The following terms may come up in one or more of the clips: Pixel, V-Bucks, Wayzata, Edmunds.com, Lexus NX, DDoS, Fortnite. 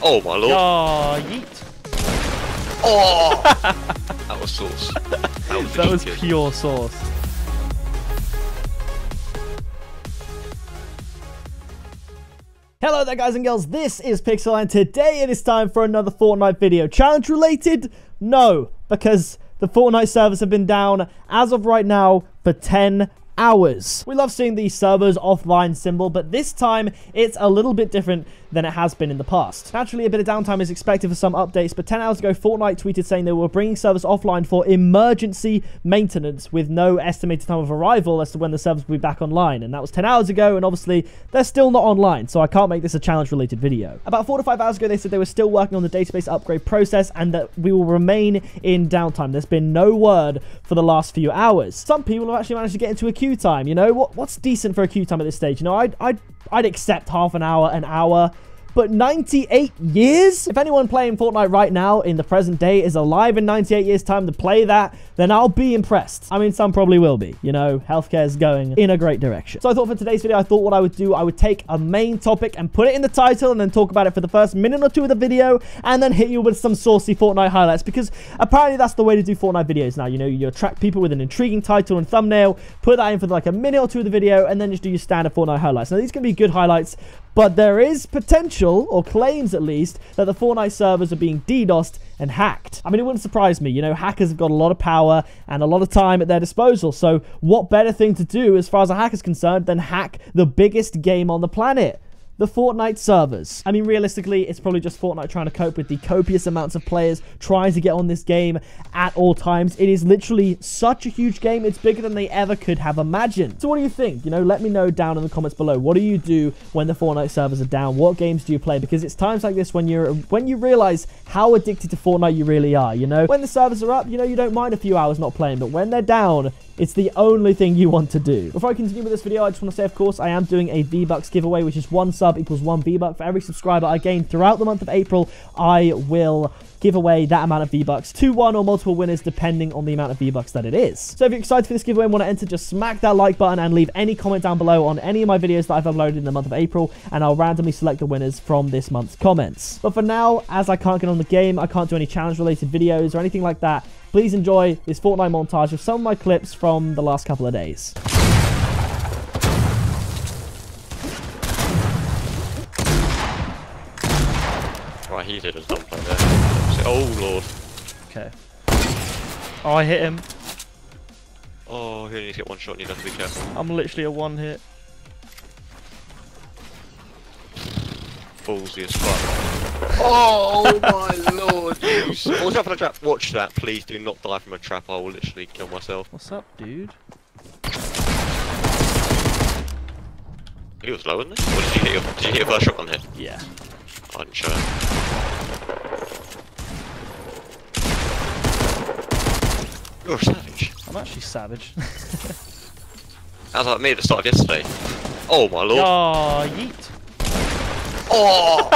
Oh my lord. Oh, yeet. Oh! That was sauce. That was pure sauce. Hello there guys and girls, this is Pixel and today it is time for another Fortnite video. Challenge related? No, because the Fortnite servers have been down as of right now for 10 hours. We love seeing the servers offline symbol, but this time it's a little bit different than it has been in the past. Naturally, a bit of downtime is expected for some updates, but 10 hours ago, Fortnite tweeted saying they were bringing servers offline for emergency maintenance with no estimated time of arrival as to when the servers will be back online. And that was 10 hours ago, and obviously they're still not online, so I can't make this a challenge-related video. About 4 to 5 hours ago, they said they were still working on the database upgrade process and that we will remain in downtime. There's been no word for the last few hours. Some people have actually managed to get into a queue time, you know? What's decent for a queue time at this stage? You know, I'd accept half an hour, but 98 years? If anyone playing Fortnite right now in the present day is alive in 98 years' time to play that, then I'll be impressed. I mean, some probably will be. You know, healthcare's going in a great direction. So I thought for today's video, I thought what I would do, I would take a main topic and put it in the title and then talk about it for the first minute or two of the video and then hit you with some saucy Fortnite highlights because apparently that's the way to do Fortnite videos now. You know, you attract people with an intriguing title and thumbnail, put that in for like a minute or two of the video and then just do your standard Fortnite highlights. Now, these can be good highlights, but there is potential, or claims at least, that the Fortnite servers are being DDoSed and hacked. I mean, it wouldn't surprise me. You know, hackers have got a lot of power and a lot of time at their disposal. So what better thing to do as far as a hacker's concerned than hack the biggest game on the planet? The Fortnite servers. I mean, realistically, it's probably just Fortnite trying to cope with the copious amounts of players trying to get on this game at all times. It is literally such a huge game. It's bigger than they ever could have imagined. So what do you think? You know, let me know down in the comments below. What do you do when the Fortnite servers are down? What games do you play? Because it's times like this when you realize how addicted to Fortnite you really are, you know? When the servers are up, you know, you don't mind a few hours not playing, but when they're down, it's the only thing you want to do. Before I continue with this video, I just want to say, of course, I am doing a V-Bucks giveaway, which is one sub equals one V-Buck. For every subscriber I gain throughout the month of April, I will give away that amount of V-Bucks to one or multiple winners, depending on the amount of V-Bucks that it is. So if you're excited for this giveaway and want to enter, just smack that like button and leave any comment down below on any of my videos that I've uploaded in the month of April, and I'll randomly select the winners from this month's comments. But for now, as I can't get on the game, I can't do any challenge-related videos or anything like that, please enjoy this Fortnite montage of some of my clips from the last couple of days. Right, he did a dump like that. Oh, Lord. Okay. Oh, I hit him. Oh, you only need to get one shot and you have to be careful. I'm literally a one hit. Ballsy as fuck. Oh, my Lord. Watch out for the trap. Watch that. Please do not die from a trap. I will literally kill myself. What's up, dude? He was low, wasn't he? Or did you hit your, first shot on hit? Yeah. I didn't show him. You're a savage. I'm actually savage. How's that me at the start of yesterday? Oh my lord. Oh, yeet. Oh!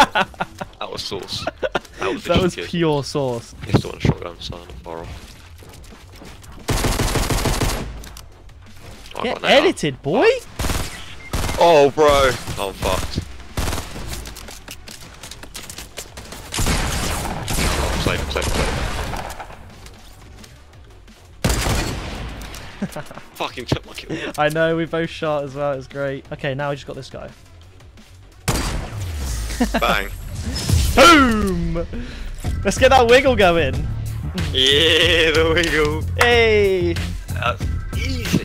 That was sauce. That was pure sauce. He's still on a shotgun, so I'm not far off. Oh, get edited, boy! Oh, bro. I'm fucked. Fucking took my kill. I know, we both shot as well, it was great. Okay, now we just got this guy. Bang. Boom! Let's get that wiggle going. Yeah, the wiggle. Hey! That's easy.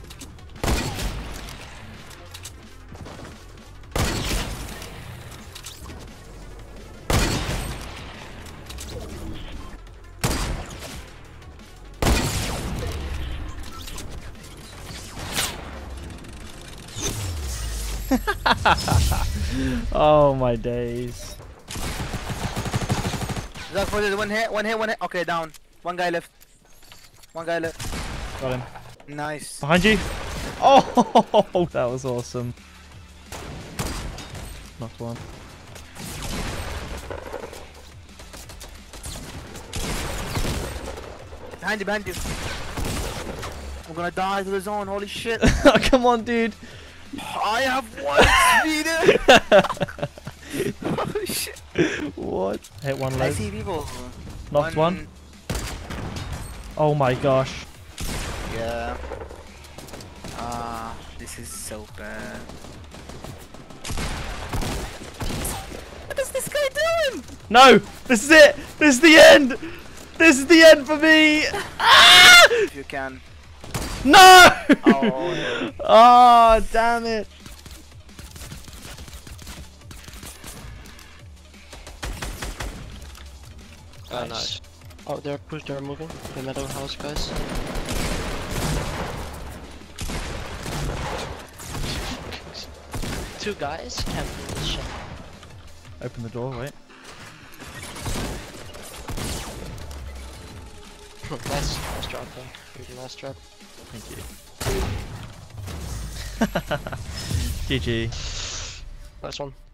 Oh my days. That for one hit, one hit, one hit. Okay, down. One guy left. One guy left. Got him. Nice. Behind you. Oh, that was awesome. Not one. Behind you, behind you. I'm gonna die to the zone. Holy shit. Come on, dude. I have one speeder! Oh shit! What? Hit one leg. I see people. Knocked one. Oh my gosh. Yeah. This is so bad. What is this guy doing? No! This is it! This is the end! This is the end for me! Ah! If you can. No! Oh, oh damn it! Oh, nice. Oh, they're pushed, they're moving. The metal house guys. Two guys can't do this shit. Open the door, wait. Nice drop though. Here's your last drop. Thank you. GG. Nice one.